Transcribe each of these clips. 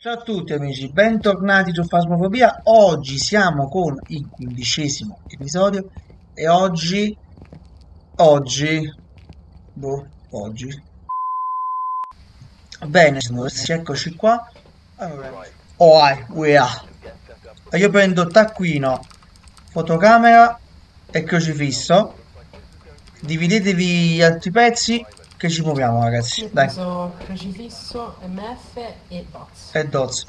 Ciao a tutti amici, bentornati su Phasmophobia. Oggi siamo con il 15° episodio e oggi bene, eccoci qua. Allora, io prendo taccuino, fotocamera e crocifisso. Dividetevi altri pezzi che ci muoviamo, ragazzi. Io dai, penso crocifisso, MF e Dots.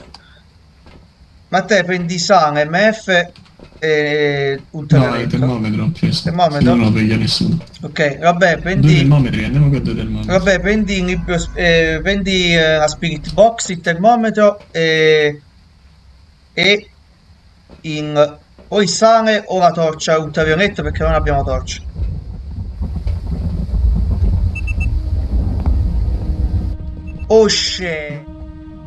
Ma te prendi sale, MF e ulteriore. No, il termometro. Termometro? No, per nessuno. Ok, vabbè, prendi termometri, andiamo con due termometri. Vabbè, prendi la spirit box, il termometro e o il sale o la torcia ultravioletto, perché non abbiamo torcia. Oh shit.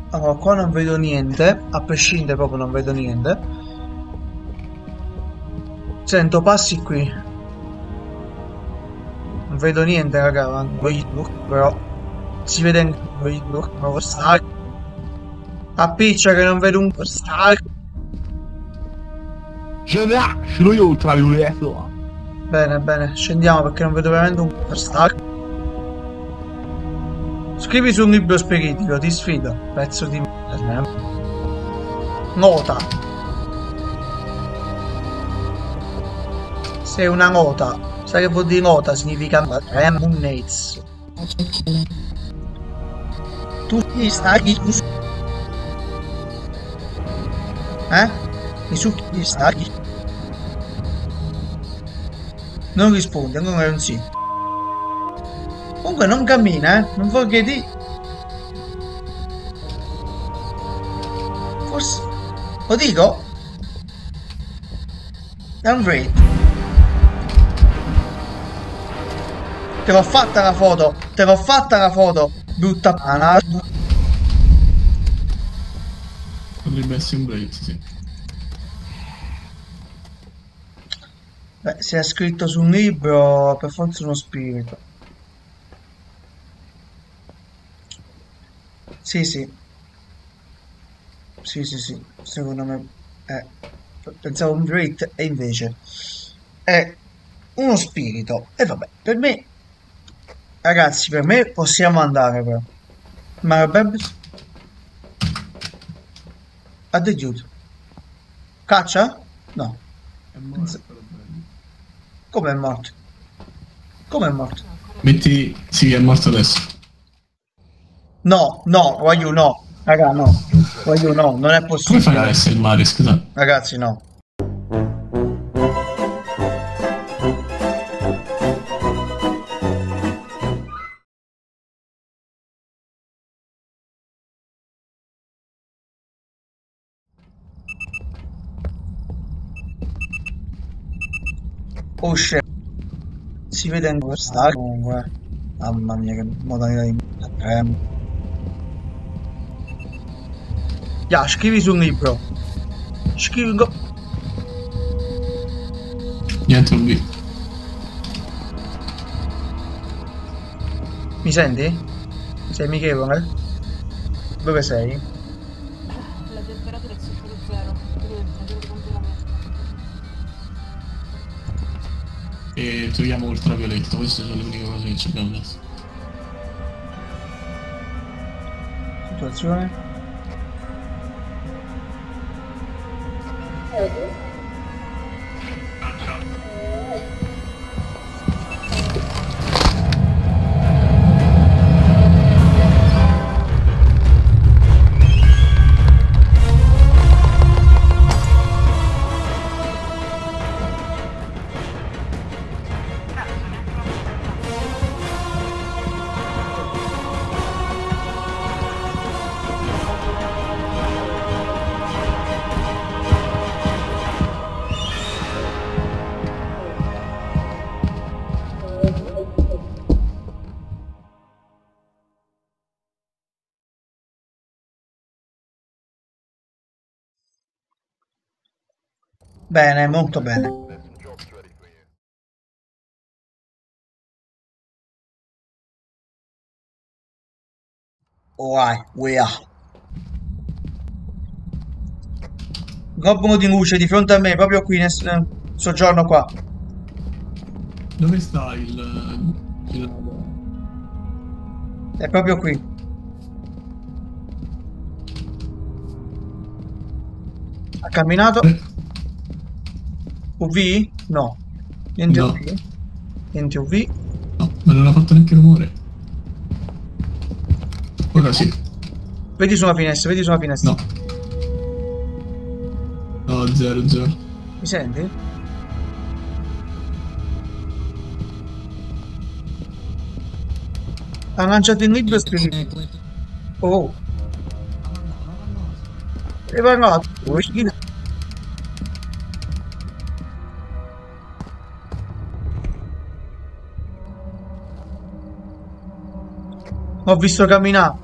Allora qua non vedo niente. A prescindere proprio non vedo niente. Sento passi qui. Non vedo niente, raga. Però si vede. Appiccia che non vedo un Bene, bene, scendiamo perché non vedo veramente un Scrivi su un libro spiritico, ti sfido, pezzo di merda. Nota. Sei una nota. Sai che vuol dire nota? Significa Ramunez. Tu ti stacchi. Mi succhi ti stacchi. Non risponde, non è un sì. Comunque non cammina, non vuoi che di... Forse... Lo dico? Downgrade. Te l'ho fatta la foto! Te l'ho fatta la foto! Brutta pana! Potrebbe essere un break, sì. Beh, se è scritto su un libro, per forza uno spirito. Sì, secondo me pensavo un great e invece è uno spirito. E vabbè, per me, ragazzi, per me possiamo andare però. Ma vabbè, attitude. Caccia? No. È morto. Come è morto? Come è morto? Metti, sì, è morto adesso. No, voglio no, raga, no, voglio no, non è possibile. Come fai ad essere il mare, scusa? Ragazzi, no. Oh shit. Si vede ancora star comunque. Mamma mia, che modalità di m***a. Yeah, scrivi su un libro. Scrivi go. Niente un libro. Mi senti? Sei Michele? Dove sei? La temperatura è sotto 0. E troviamo ultravioletto, queste sono le uniche cose che ci abbiamo messo. Situazione? Bene, molto bene. Oh, we are. Gobbo di luce di fronte a me, proprio qui nel soggiorno qua. Dove sta il... È proprio qui. Ha camminato. UV? No. Niente no. UV. Niente UV. No, ma non ha fatto neanche rumore. Ora sì. Vedi sulla finestra, vedi sulla finestra. No. No, zero, zero. Mi senti? Ha lanciato il nido e spedito. Oh. E va là. L'ho visto camminare.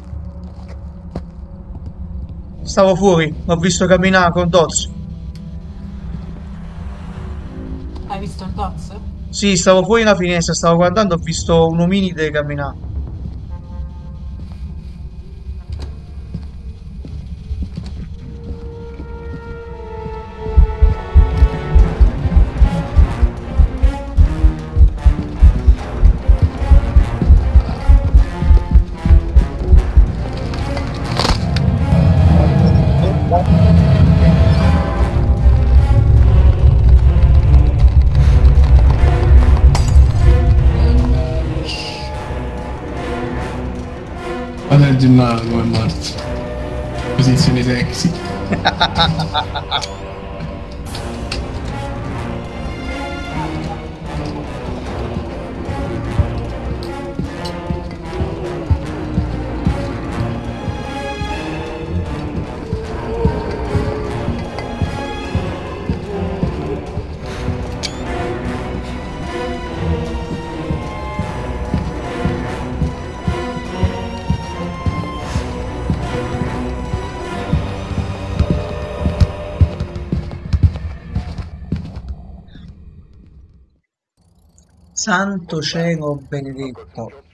Stavo fuori, l'ho visto camminare con Dots. Hai visto il Dots? Sì, stavo fuori la finestra, stavo guardando, ho visto un ominide camminare. Il mago è morto. Posizione sexy. Santo cielo benedetto.